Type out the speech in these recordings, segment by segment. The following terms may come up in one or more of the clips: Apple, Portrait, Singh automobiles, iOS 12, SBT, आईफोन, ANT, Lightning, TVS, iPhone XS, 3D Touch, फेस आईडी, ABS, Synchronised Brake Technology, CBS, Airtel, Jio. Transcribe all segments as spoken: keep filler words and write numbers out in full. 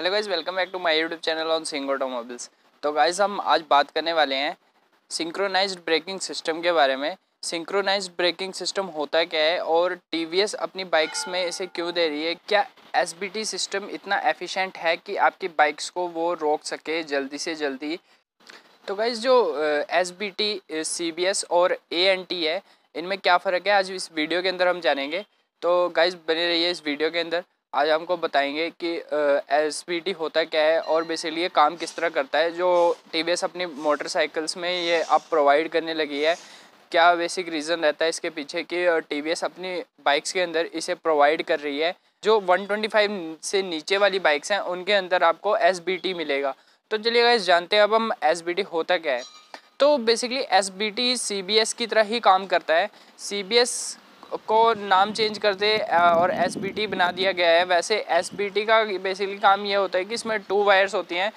Hello guys, welcome back to my YouTube channel on Singh automobiles. तो guys, हम आज बात करने वाले हैं सिंक्रोनाइज्ड ब्रेकिंग सिस्टम के बारे में। सिंक्रोनाइज्ड ब्रेकिंग सिस्टम होता क्या है और टीवीएस अपनी बाइक्स में इसे क्यों दे रही है? क्या एसबीटी सिस्टम इतना एफिशिएंट है कि आपकी बाइक्स को वो रोक सके जल्दी से जल्दी? तो गाइस, जो एसबीटी, सीबीएस और एएनटी है, इनमें क्या फ़र्क है, आज इस वीडियो के अंदर हम जानेंगे। तो गाइस, बने रहिए इस वीडियो के अंदर। आज हमको बताएंगे कि एसबीटी होता क्या है और बेसिकली ये काम किस तरह करता है, जो टीवीएस अपनी मोटरसाइकिल्स में ये आप प्रोवाइड करने लगी है। क्या बेसिक रीज़न रहता है इसके पीछे कि टीवीएस अपनी बाइक्स के अंदर इसे प्रोवाइड कर रही है। जो एक सौ पच्चीस से नीचे वाली बाइक्स हैं उनके अंदर आपको एसबीटी मिलेगा। तो चलिए गाइस, जानते हैं अब हम एसबीटी होता क्या है। तो बेसिकली एसबीटी सीबीएस की तरह ही काम करता है। सीबीएस को नाम चेंज कर दे और एसबीटी बना दिया गया है। वैसे एसबीटी का बेसिकली काम ये होता है कि इसमें टू वायर्स होती हैं।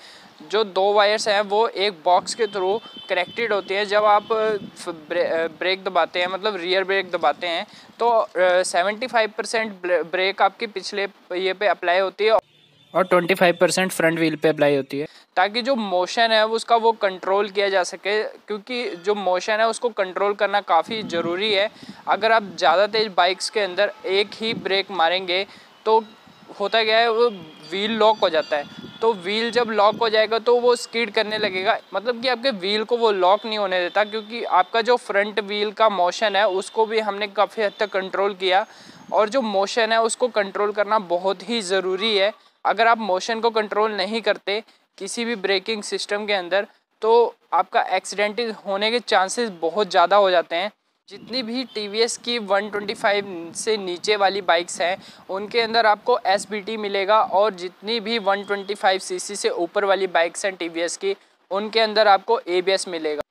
जो दो वायर्स हैं वो एक बॉक्स के थ्रू कनेक्टेड होती हैं। जब आप ब्रेक दबाते हैं, मतलब रियर ब्रेक दबाते हैं, तो पचहत्तर परसेंट ब्रेक आपके पिछले ये पे अप्लाई होती है और पच्चीस परसेंट फ्रंट व्हील पे अप्लाई होती है, ताकि जो मोशन है उसका वो कंट्रोल किया जा सके। क्योंकि जो मोशन है उसको कंट्रोल करना काफ़ी ज़रूरी है। अगर आप ज़्यादा तेज़ बाइक्स के अंदर एक ही ब्रेक मारेंगे तो होता क्या है, वो व्हील लॉक हो जाता है। तो व्हील जब लॉक हो जाएगा तो वो स्किड करने लगेगा, मतलब कि आपके व्हील को वो लॉक नहीं होने देता, क्योंकि आपका जो फ्रंट व्हील का मोशन है उसको भी हमने काफ़ी हद तक कंट्रोल किया। और जो मोशन है उसको कंट्रोल करना बहुत ही ज़रूरी है। अगर आप मोशन को कंट्रोल नहीं करते किसी भी ब्रेकिंग सिस्टम के अंदर, तो आपका एक्सीडेंट होने के चांसेस बहुत ज़्यादा हो जाते हैं। जितनी भी टीवीएस की एक सौ पच्चीस से नीचे वाली बाइक्स हैं उनके अंदर आपको एसबीटी मिलेगा, और जितनी भी एक सौ पच्चीस सीसी से ऊपर वाली बाइक्स हैं टीवीएस की, उनके अंदर आपको एबीएस मिलेगा।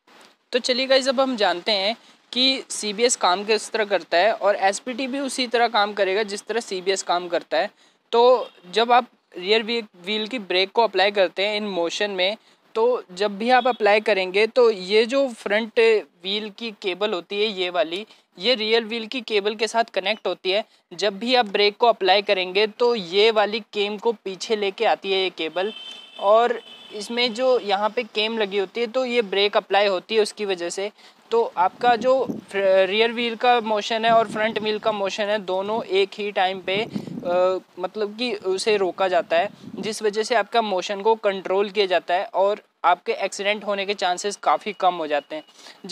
तो चलिए गाइस, अब हम जानते हैं कि सीबीएस काम किस तरह करता है और एसबीटी भी उसी तरह काम करेगा जिस तरह सीबीएस काम करता है। तो जब आप रियर व्हील की ब्रेक को अप्लाई करते हैं इन मोशन में, तो जब भी आप अप्लाई करेंगे तो ये जो फ्रंट व्हील की केबल होती है, ये वाली, ये रियर व्हील की केबल के साथ कनेक्ट होती है। जब भी आप ब्रेक को अप्लाई करेंगे तो ये वाली केम को पीछे लेके आती है ये केबल, और इसमें जो यहाँ पे केम लगी होती है तो ये ब्रेक अप्लाई होती है उसकी वजह से। तो आपका जो रियर व्हील का मोशन है और फ्रंट व्हील का मोशन है, दोनों एक ही टाइम पे आ, मतलब कि उसे रोका जाता है, जिस वजह से आपका मोशन को कंट्रोल किया जाता है और आपके एक्सीडेंट होने के चांसेस काफ़ी कम हो जाते हैं।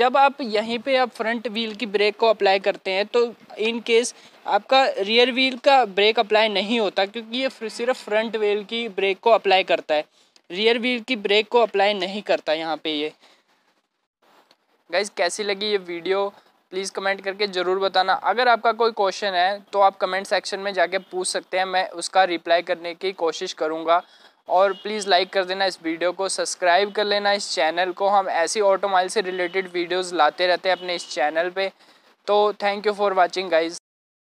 जब आप यहीं पे आप फ्रंट व्हील की ब्रेक को अप्लाई करते हैं तो इन केस आपका रियर व्हील का ब्रेक अप्लाई नहीं होता, क्योंकि ये सिर्फ फ्रंट व्हील की ब्रेक को अप्लाई करता है, रियर व्हील की ब्रेक को अप्लाई नहीं करता यहाँ पे ये। गाइज़, कैसी लगी ये वीडियो प्लीज़ कमेंट करके ज़रूर बताना। अगर आपका कोई क्वेश्चन है तो आप कमेंट सेक्शन में जाके पूछ सकते हैं, मैं उसका रिप्लाई करने की कोशिश करूँगा। और प्लीज़ लाइक कर देना इस वीडियो को, सब्सक्राइब कर लेना इस चैनल को। हम ऐसी ऑटोमोबाइल से रिलेटेड वीडियोस लाते रहते हैं अपने इस चैनल पे। तो thank you for watching guys.